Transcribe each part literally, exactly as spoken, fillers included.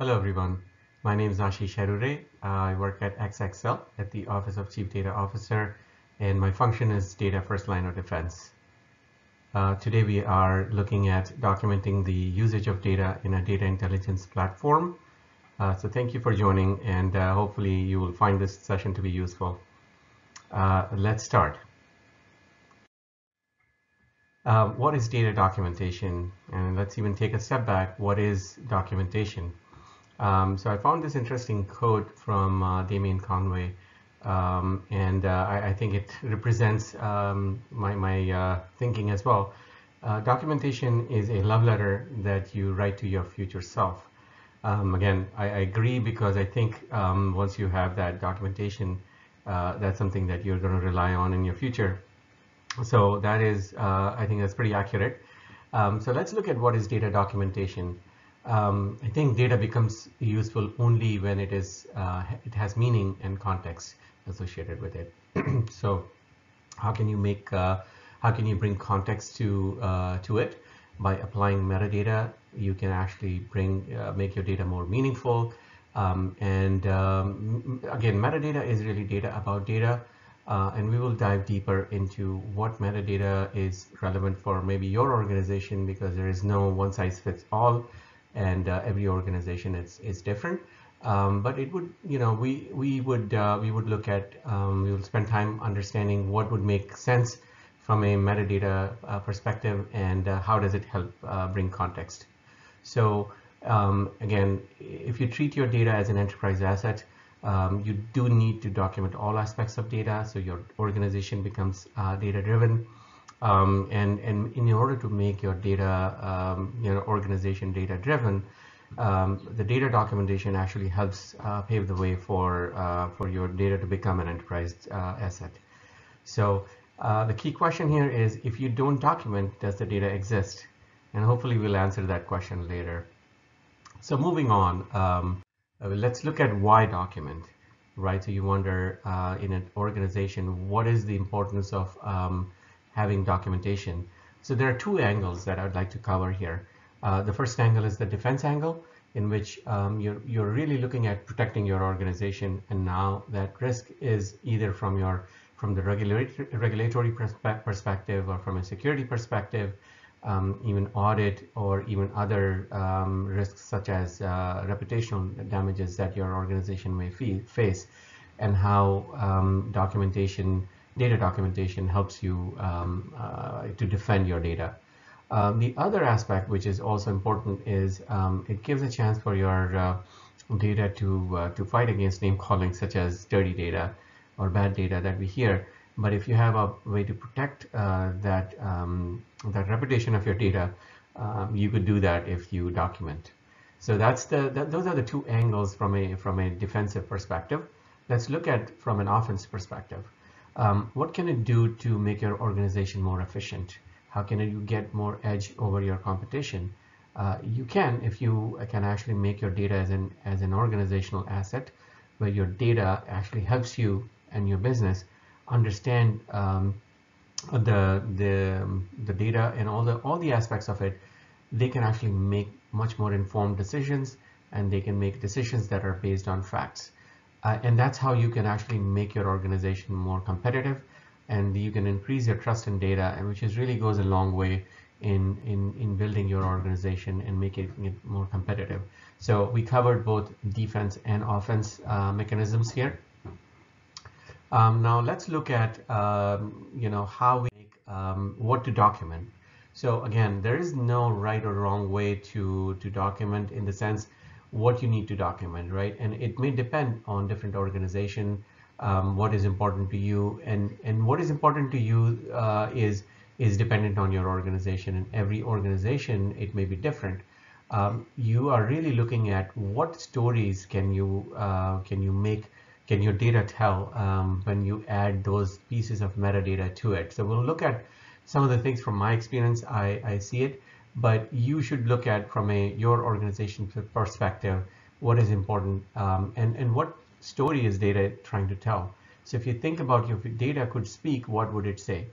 Hello everyone, my name is Ashish Haruray. Uh, I work at A X A X L at the Office of Chief Data Officer, and my function is Data First Line of Defense. Uh, today we are looking at documenting the usage of data in a data intelligence platform. Uh, so thank you for joining, and uh, hopefully you will find this session to be useful. Uh, let's start. Uh, what is data documentation? And let's even take a step back. What is documentation? Um, so I found this interesting quote from uh, Damien Conway, um, and uh, I, I think it represents um, my, my uh, thinking as well. Uh, documentation is a love letter that you write to your future self. Um, again, I, I agree, because I think um, once you have that documentation, uh, that's something that you're going to rely on in your future. So that is, uh, I think that's pretty accurate. Um, so let's look at what is data documentation. Um, I think data becomes useful only when it is uh, it has meaning and context associated with it. So, how can you make uh, how can you bring context to uh, to it? By applying metadata, you can actually bring uh, make your data more meaningful. Um, and um, again, metadata is really data about data, uh, and we will dive deeper into what metadata is relevant for maybe your organization, because there is no one size fits all. And uh, every organization is, is different, um, but it would, you know, we we would uh, we would look at um, we will spend time understanding what would make sense from a metadata uh, perspective, and uh, how does it help uh, bring context. So um, again, if you treat your data as an enterprise asset, um, you do need to document all aspects of data, so your organization becomes uh, data driven. Um, and, and in order to make your data, um, you know, organization data driven, um, the data documentation actually helps uh, pave the way for, uh, for your data to become an enterprise uh, asset. So uh, the key question here is, if you don't document, does the data exist? And hopefully we'll answer that question later. So moving on, um, let's look at why document, right? So you wonder uh, in an organization, what is the importance of um, having documentation? So there are two angles that I'd like to cover here. Uh, the first angle is the defense angle, in which um, you're, you're really looking at protecting your organization, and now that risk is either from your from the regulatory regulatory perspective, or from a security perspective, um, even audit, or even other um, risks such as uh, reputational damages that your organization may face, and how um, documentation Data documentation helps you um, uh, to defend your data. Um, the other aspect, which is also important, is um, it gives a chance for your uh, data to uh, to fight against name calling, such as dirty data or bad data that we hear. But if you have a way to protect uh, that um, that reputation of your data, um, you could do that if you document. So that's the that, those are the two angles from a from a defensive perspective. Let's look at from an offense perspective. Um, what can it do to make your organization more efficient? How can you get more edge over your competition? Uh, you can, if you can actually make your data as an, as an organizational asset, where your data actually helps you and your business understand um, the, the, the data and all the, all the aspects of it. They can actually make much more informed decisions, and they can make decisions that are based on facts. Uh, and that's how you can actually make your organization more competitive, and you can increase your trust in data, and which is really goes a long way in, in, in building your organization and making it more competitive. So we covered both defense and offense uh, mechanisms here. Um, now let's look at, um, you know, how we make, um, what to document. So again, there is no right or wrong way to, to document, in the sense what you need to document, right? And it may depend on different organization, um, what is important to you, and and what is important to you uh, is is dependent on your organization, and every organization it may be different. Um, you are really looking at what stories can you uh, can you make can your data tell um, when you add those pieces of metadata to it. So we'll look at some of the things from my experience. I, I see it. But you should look at from a your organization perspective what is important, um, and and what story is data trying to tell. So if you think about, if data could speak, what would it say?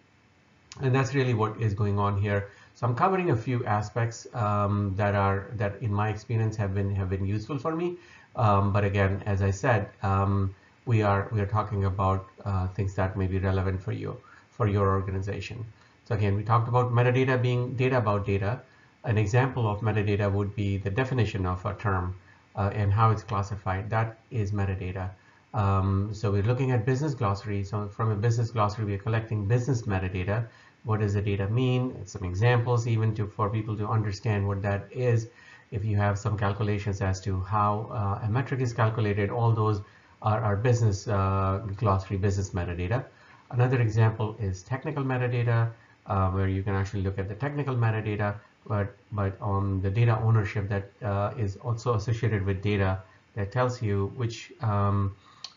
And that's really what is going on here. So I'm covering a few aspects um, that are that in my experience have been have been useful for me. Um, but again, as I said, um, we are we are talking about uh, things that may be relevant for you for your organization. So again, we talked about metadata being data about data. An example of metadata would be the definition of a term uh, and how it's classified. That is metadata. Um, so we're looking at business glossary. So from a business glossary, we're collecting business metadata. What does the data mean? Some examples even to for people to understand what that is. If you have some calculations as to how uh, a metric is calculated, all those are our business uh, glossary business metadata. Another example is technical metadata, uh, where you can actually look at the technical metadata, but but on the data ownership that uh, is also associated with data that tells you which um,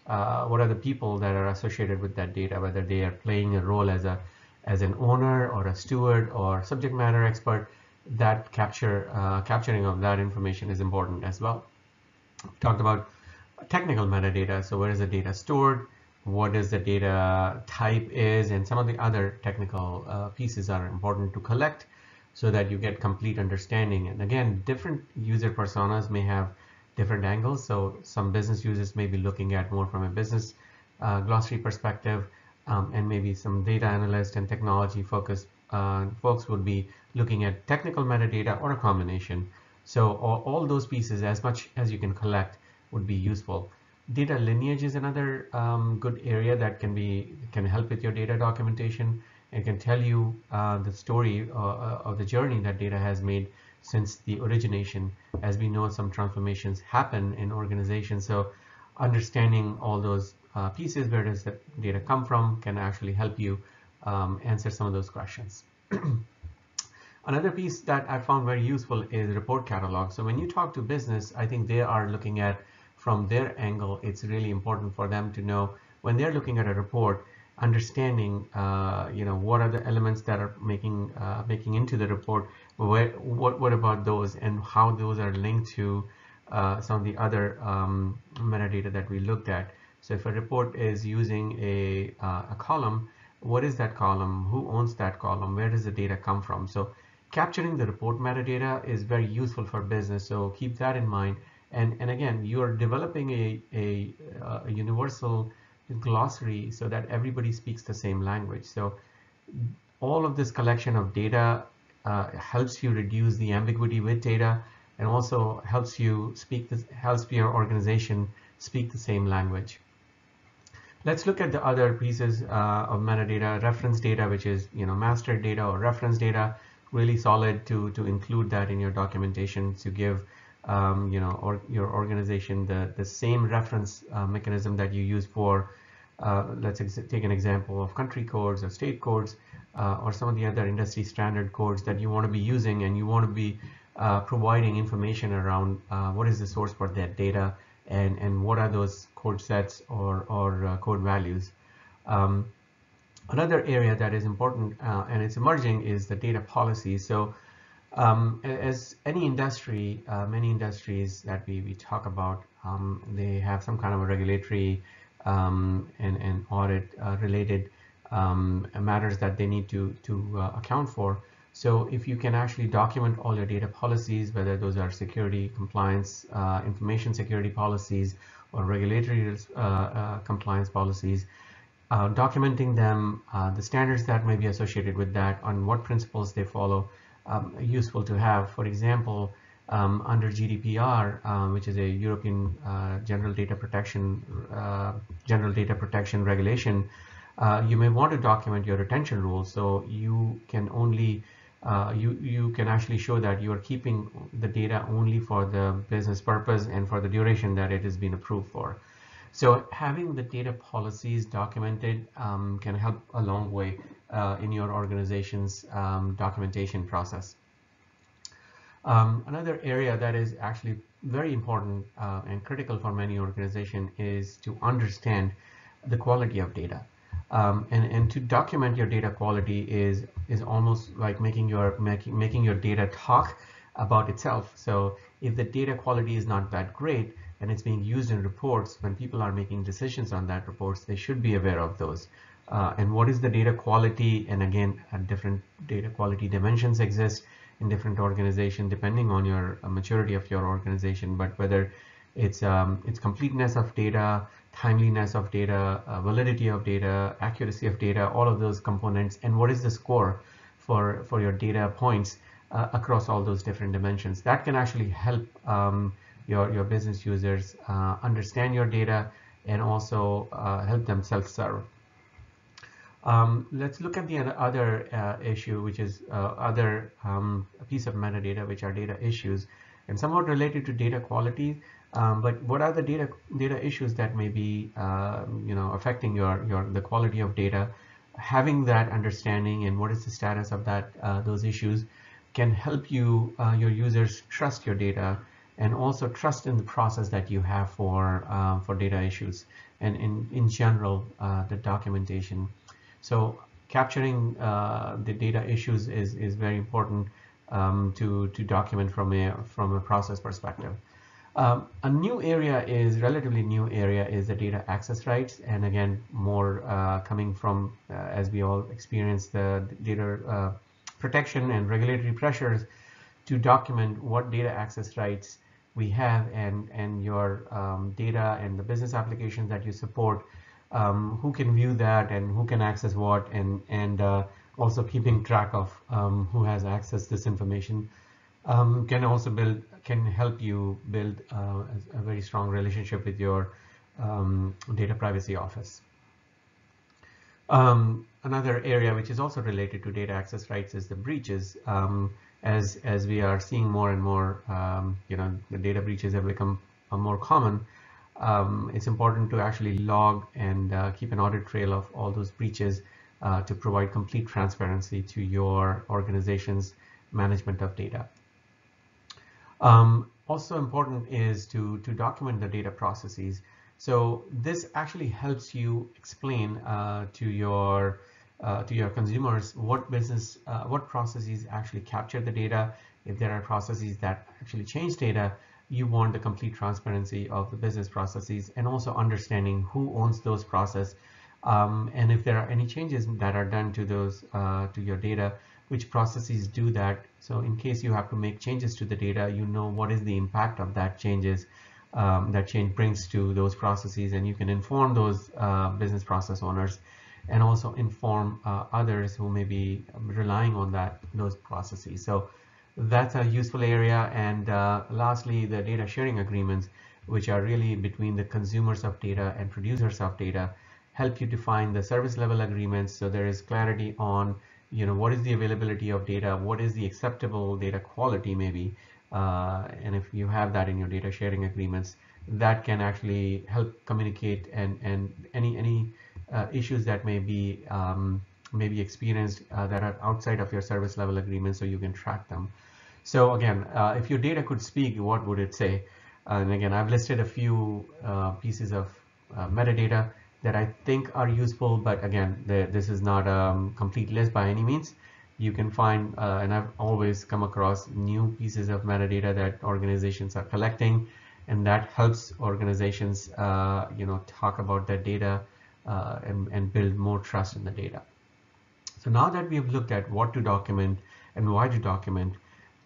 uh, what are the people that are associated with that data, whether they are playing a role as a as an owner or a steward or subject matter expert. That capture uh, capturing of that information is important as well. We talked about technical metadata, so where is the data stored, what is the data type is, and some of the other technical uh, pieces are important to collect so that you get complete understanding. And again, different user personas may have different angles, so some business users may be looking at more from a business uh, glossary perspective. Um, and maybe some data analyst and technology focused uh, folks would be looking at technical metadata or a combination. So all, all those pieces, as much as you can collect, would be useful. Data lineage is another um, good area that can be can help with your data documentation and can tell you uh, the story uh, of the journey that data has made since the origination. As we know, some transformations happen in organizations, so understanding all those Uh, pieces, where does the data come from, can actually help you um, answer some of those questions. Another piece that I found very useful is report catalog. So when you talk to business, I think they are looking at from their angle, it's really important for them to know when they're looking at a report, understanding uh, you know, what are the elements that are making uh, making into the report, where, what, what about those and how those are linked to uh, some of the other um, metadata that we looked at. So if a report is using a, uh, a column, what is that column? Who owns that column? Where does the data come from? So capturing the report metadata is very useful for business. So keep that in mind. And, and again, you are developing a, a, a universal glossary so that everybody speaks the same language. So all of this collection of data uh, helps you reduce the ambiguity with data and also helps you speak this, helps your organization speak the same language. Let's look at the other pieces uh, of metadata. Reference data, which is you know master data or reference data, really solid to to include that in your documentation to give um, you know or your organization the the same reference uh, mechanism that you use for uh, let's take an example of country codes or state codes uh, or some of the other industry standard codes that you want to be using, and you want to be uh, providing information around uh, what is the source for that data. And, and what are those code sets or, or uh, code values. Um, another area that is important uh, and it's emerging is the data policy. So um, as any industry, uh, many industries that we, we talk about, um, they have some kind of a regulatory um, and, and audit uh, related um, matters that they need to, to uh, account for. So if you can actually document all your data policies, whether those are security compliance, uh, information security policies, or regulatory uh, uh, compliance policies, uh, documenting them, uh, the standards that may be associated with that, on what principles they follow, um, useful to have. For example, um, under G D P R, uh, which is a European uh, General Data Protection uh, General Data Protection Regulation, uh, you may want to document your retention rules, so you can only Uh, you, you can actually show that you are keeping the data only for the business purpose and for the duration that it has been approved for. So having the data policies documented um, can help a long way uh, in your organization's um, documentation process. Um, another area that is actually very important uh, and critical for many organizations is to understand the quality of data. Um, and, and to document your data quality is is almost like making your making making your data talk about itself. So if the data quality is not that great and it's being used in reports, when people are making decisions on that reports, they should be aware of those uh, and what is the data quality. And again, different data quality dimensions exist in different organizations depending on your maturity of your organization. But whether it's um, it's completeness of data, timeliness of data, uh, validity of data, accuracy of data, all of those components, and what is the score for for your data points uh, across all those different dimensions, that can actually help um, your your business users uh, understand your data and also uh, help them self-serve. Um, let's look at the other uh, issue, which is uh, other um, piece of metadata, which are data issues, and somewhat related to data quality. Um, but what are the data data issues that may be uh, you know affecting your your the quality of data? Having that understanding and what is the status of that uh, those issues can help you uh, your users trust your data and also trust in the process that you have for uh, for data issues and in in general uh, the documentation. So capturing uh, the data issues is is very important um, to to document from a from a process perspective. Um, a new area is relatively new area is the data access rights, and again more uh, coming from uh, as we all experience the data uh, protection and regulatory pressures to document what data access rights we have, and and your um, data and the business applications that you support, um, who can view that and who can access what, and and uh, also keeping track of um, who has accessed this information. Um, can also build can help you build uh, a very strong relationship with your um, data privacy office. Um, another area which is also related to data access rights is the breaches. Um, as as we are seeing more and more, um, you know, the data breaches have become more common. Um, it's important to actually log and uh, keep an audit trail of all those breaches uh, to provide complete transparency to your organization's management of data. Um, also important is to, to document the data processes. So this actually helps you explain uh, to your uh, to your consumers what business uh, what processes actually capture the data. If there are processes that actually change data, you want the complete transparency of the business processes and also understanding who owns those processes. Um, and if there are any changes that are done to those uh, to your data, which processes do that. So in case you have to make changes to the data, you know what is the impact of that changes um, that change brings to those processes, and you can inform those uh, business process owners and also inform uh, others who may be relying on that those processes. So that's a useful area. And uh, lastly, the data sharing agreements, which are really between the consumers of data and producers of data, help you define the service level agreements, so there is clarity on you know, what is the availability of data? What is the acceptable data quality maybe? Uh, and if you have that in your data sharing agreements, that can actually help communicate and, and any, any uh, issues that may be, um, may be experienced uh, that are outside of your service level agreement, so you can track them. So again, uh, if your data could speak, what would it say? And again, I've listed a few uh, pieces of uh, metadata that I think are useful, but again, the, this is not a complete list by any means. You can find, uh, and I've always come across new pieces of metadata that organizations are collecting, and that helps organizations, uh, you know, talk about their data uh, and, and build more trust in the data. So now that we've looked at what to document and why to document,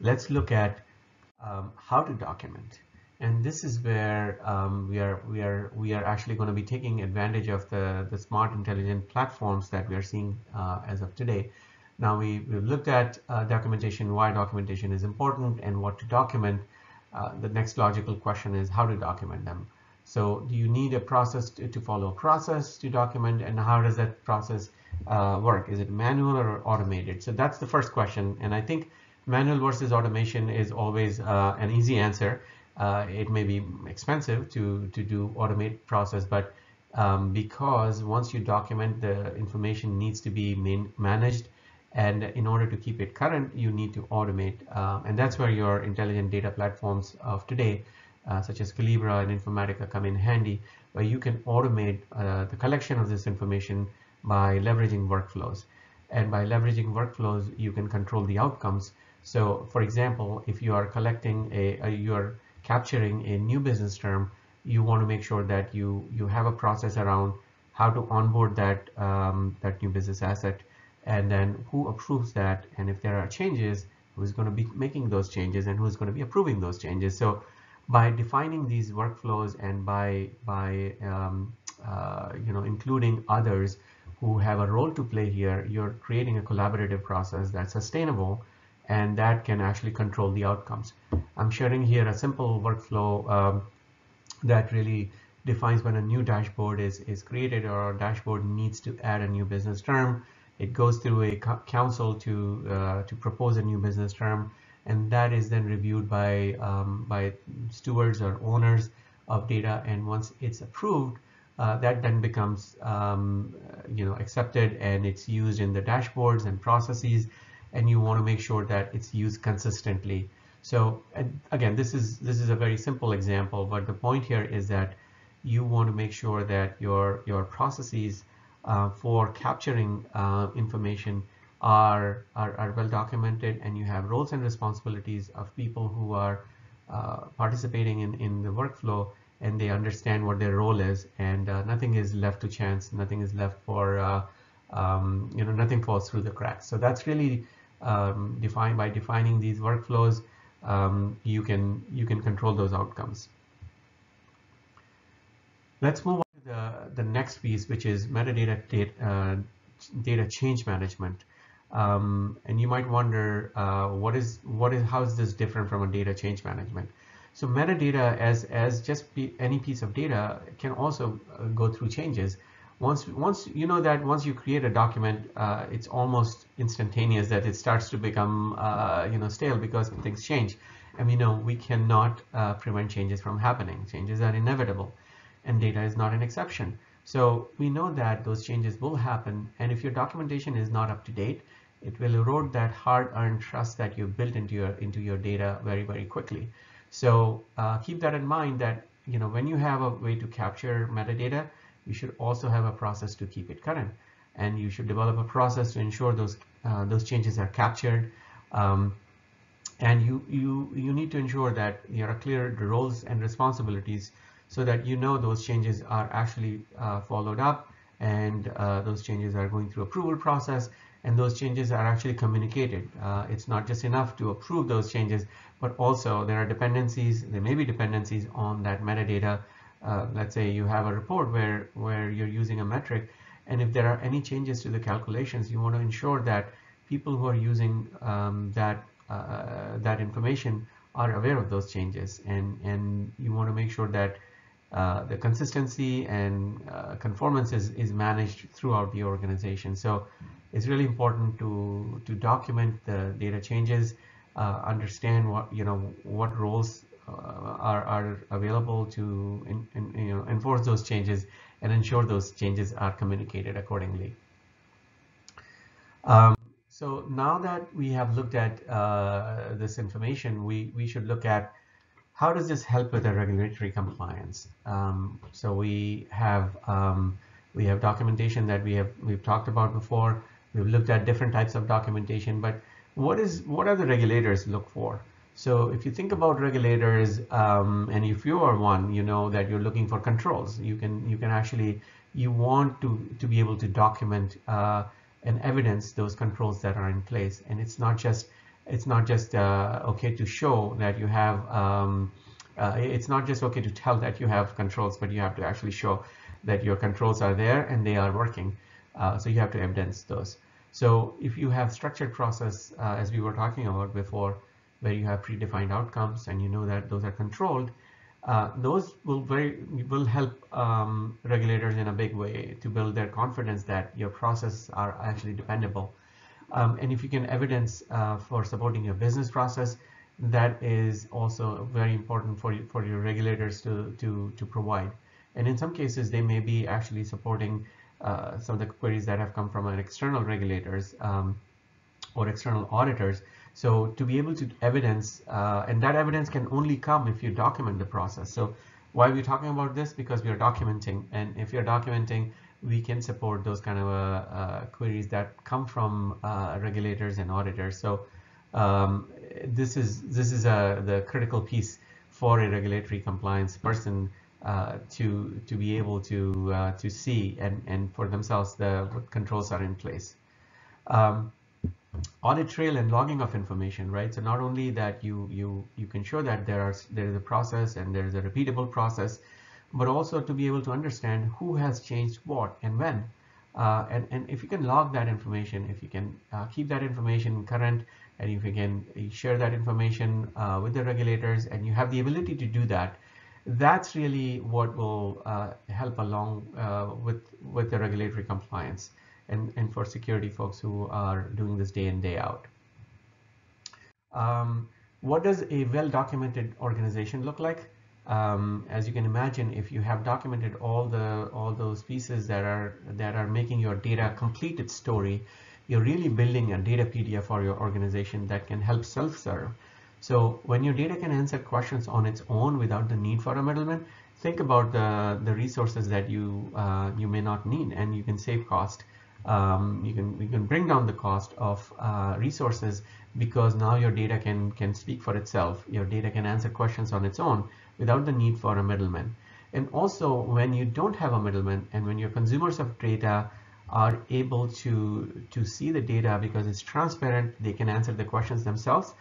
let's look at um, how to document. And this is where um, we are we are we are actually going to be taking advantage of the the smart intelligent platforms that we are seeing uh, as of today. Now we we've looked at uh, documentation, why documentation is important, and what to document. Uh, the next logical question is how to document them. So do you need a process to, to follow a process to document, and how does that process uh, work? Is it manual or automated? So that's the first question, and I think manual versus automation is always uh, an easy answer. Uh, it may be expensive to, to do automate process, but um, because once you document, the information needs to be man managed. And in order to keep it current, you need to automate. Uh, and that's where your intelligent data platforms of today, uh, such as Calibra and Informatica, come in handy, where you can automate uh, the collection of this information by leveraging workflows. And by leveraging workflows, you can control the outcomes. So for example, if you are collecting a, a your capturing a new business term, you want to make sure that you you have a process around how to onboard that um, that new business asset, and then who approves that, and if there are changes, who's going to be making those changes and who's going to be approving those changes. So by defining these workflows and by by um, uh, you know, including others who have a role to play here, you're creating a collaborative process that's sustainable and that can actually control the outcomes. I'm sharing here a simple workflow um, that really defines when a new dashboard is, is created or a dashboard needs to add a new business term. It goes through a council to, uh, to propose a new business term, and that is then reviewed by, um, by stewards or owners of data, and once it's approved, uh, that then becomes um, you know, accepted, and it's used in the dashboards and processes, and you want to make sure that it's used consistently. So again, this is, this is a very simple example, but the point here is that you want to make sure that your, your processes uh, for capturing uh, information are, are, are well documented, and you have roles and responsibilities of people who are uh, participating in, in the workflow, and they understand what their role is, and uh, nothing is left to chance, nothing is left for, uh, um, you know, nothing falls through the cracks. So that's really um, defined by defining these workflows. Um, you can you can control those outcomes. Let's move on to the, the next piece, which is metadata data, uh, data change management. Um, and you might wonder, uh, what is what is how is this different from a data change management? So metadata, as as just any piece of data, can also go through changes. Once once you know that once you create a document, uh, it's almost instantaneous that it starts to become uh, you know, stale because things change, and we know we cannot uh, prevent changes from happening. Changes are inevitable, and data is not an exception. So we know that those changes will happen, and if your documentation is not up to date, it will erode that hard-earned trust that you built into your into your data very very quickly. So uh, keep that in mind, that you know, when you have a way to capture metadata, you should also have a process to keep it current, and you should develop a process to ensure those uh, those changes are captured, um, and you you you need to ensure that there are clear roles and responsibilities so that you know those changes are actually uh, followed up, and uh, those changes are going through approval process, and those changes are actually communicated. Uh, it's not just enough to approve those changes, but also there are dependencies, there may be dependencies on that metadata. Uh, let's say you have a report where, where you're using a metric, and if there are any changes to the calculations, you want to ensure that people who are using um, that, uh, that information are aware of those changes, and, and you want to make sure that Uh, the consistency and uh, conformance is, is managed throughout the organization. So it's really important to to document the data changes, uh, understand what you know what roles uh, are, are available to in, in, you know, enforce those changes, and ensure those changes are communicated accordingly. Um, so now that we have looked at uh, this information, we, we should look at how does this help with the regulatory compliance? Um, so we have um, we have documentation that we have we've talked about before. We've looked at different types of documentation, but what is what are the regulators look for? So if you think about regulators, um, and if you are one, you know that you're looking for controls. You can you can actually you want to to be able to document uh, and evidence those controls that are in place, and it's not just It's not just uh, okay to show that you have, um, uh, it's not just okay to tell that you have controls, but you have to actually show that your controls are there and they are working. Uh, so you have to evidence those. So if you have structured process, uh, as we were talking about before, where you have predefined outcomes and you know that those are controlled, uh, those will, very, will help um, regulators in a big way to build their confidence that your processes are actually dependable. Um, and if you can evidence uh, for supporting your business process, that is also very important for you, for your regulators to, to, to provide. And in some cases, they may be actually supporting uh, some of the queries that have come from an external regulators um, or external auditors. So to be able to evidence, uh, and that evidence can only come if you document the process. So why are we talking about this? Because we are documenting, and if you're documenting, we can support those kind of uh, uh, queries that come from uh, regulators and auditors. So um, this is this is a, the critical piece for a regulatory compliance person uh, to to be able to uh, to see and and for themselves the what controls are in place. Um, audit trail and logging of information, right? So not only that you you you can show that there are there is a process and there is a repeatable process, but also to be able to understand who has changed what and when. Uh, and, and if you can log that information, if you can uh, keep that information current, and if you can share that information uh, with the regulators, and you have the ability to do that, that's really what will uh, help along uh, with, with the regulatory compliance and, and for security folks who are doing this day in, day out. Um, what does a well-documented organization look like? Um, as you can imagine, if you have documented all the all those pieces that are that are making your data completed story, you're really building a Datapedia for your organization that can help self-serve. So when your data can answer questions on its own without the need for a middleman, think about the the resources that you uh, you may not need, and you can save cost. Um, you can you can bring down the cost of uh, resources, because now your data can can speak for itself. Your data can answer questions on its own without the need for a middleman. And also, when you don't have a middleman and when your consumers of data are able to to see the data because it's transparent, they can answer the questions themselves,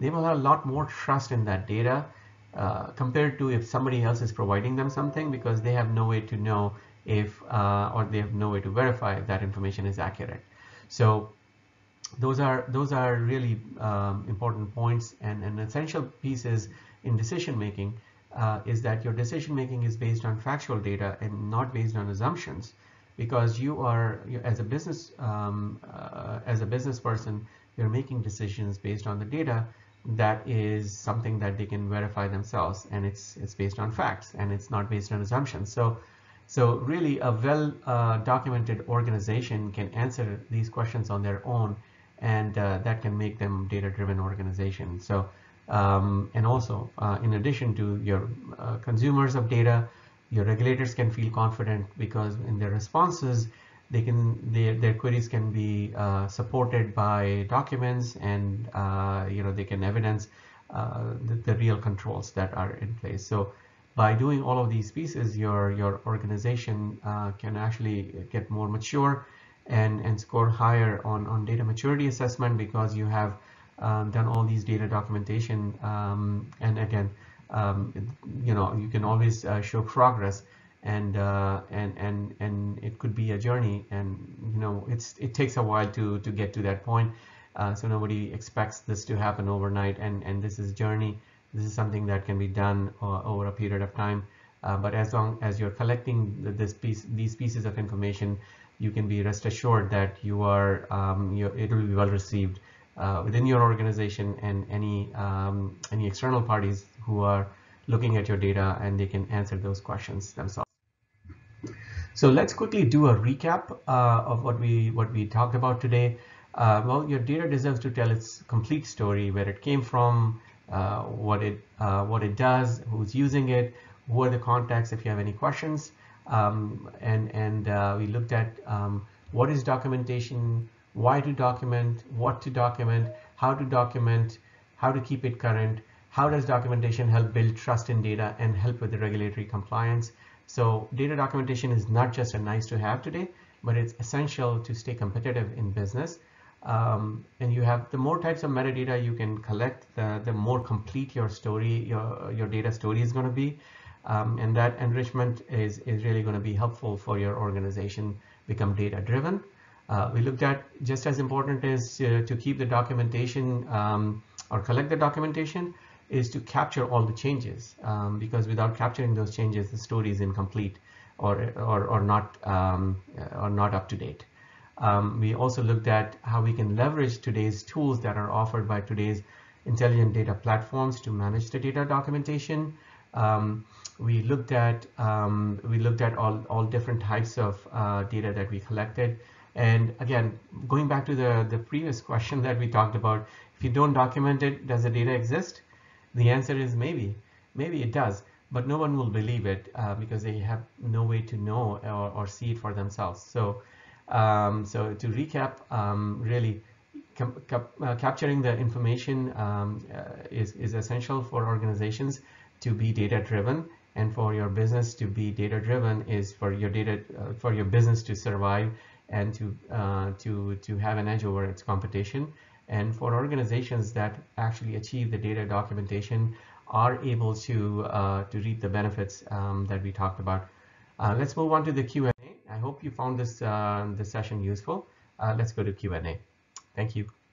they will have a lot more trust in that data uh, compared to if somebody else is providing them something, because they have no way to know if uh, or they have no way to verify if that information is accurate. So those are those are really um, important points and, and essential pieces in decision making. Uh, is that your decision making is based on factual data and not based on assumptions, because you are you, as a business um, uh, as a business person, you're making decisions based on the data that is something that they can verify themselves, and it's it's based on facts and it's not based on assumptions. So so really a well uh, documented organization can answer these questions on their own, and uh, that can make them data driven organization. So Um, and also, uh, in addition to your uh, consumers of data, your regulators can feel confident, because in their responses, they can their, their queries can be uh, supported by documents, and uh, you know, they can evidence uh, the, the real controls that are in place. So, by doing all of these pieces, your your organization uh, can actually get more mature, and and score higher on on data maturity assessment, because you have Um, done all these data documentation, um, and again, um, you know, you can always uh, show progress, and uh, and and and it could be a journey, and you know, it's it takes a while to to get to that point. Uh, so nobody expects this to happen overnight, and and this is a journey. This is something that can be done uh, over a period of time. Uh, but as long as you're collecting this piece, these pieces of information, you can be rest assured that you are um, you it will be well received Uh, within your organization, and any um, any external parties who are looking at your data, and they can answer those questions themselves. So let's quickly do a recap uh, of what we what we talked about today. Uh, well, your data deserves to tell its complete story: where it came from, uh, what it uh, what it does, who's using it, who are the contacts if you have any questions, um, and and uh, we looked at um, what is documentation, why to document, what to document, how to document, how to keep it current, how does documentation help build trust in data and help with the regulatory compliance. So data documentation is not just a nice to have today, but it's essential to stay competitive in business. Um, and you have the more types of metadata you can collect, the, the more complete your story, your, your data story is going to be. Um, and that enrichment is, is really going to be helpful for your organization become data driven. Uh, we looked at just as important is uh, to keep the documentation um, or collect the documentation is to capture all the changes, um, because without capturing those changes, the story is incomplete or or, or not um, or not up to date. Um, we also looked at how we can leverage today's tools that are offered by today's intelligent data platforms to manage the data documentation. Um, we looked at um, we looked at all all different types of uh, data that we collected. And again, going back to the, the previous question that we talked about, if you don't document it, does the data exist? The answer is maybe. Maybe it does, but no one will believe it uh, because they have no way to know or, or see it for themselves. So, um, so to recap, um, really cap uh, capturing the information um, uh, is, is essential for organizations to be data driven and for your business to be data driven is for your data uh, for your business to survive and to uh, to to have an edge over its competition. And for organizations that actually achieve the data documentation are able to uh, to reap the benefits um, that we talked about. Uh, let's move on to the Q and A. I hope you found this uh, this session useful. Uh, let's go to Q and A. Thank you.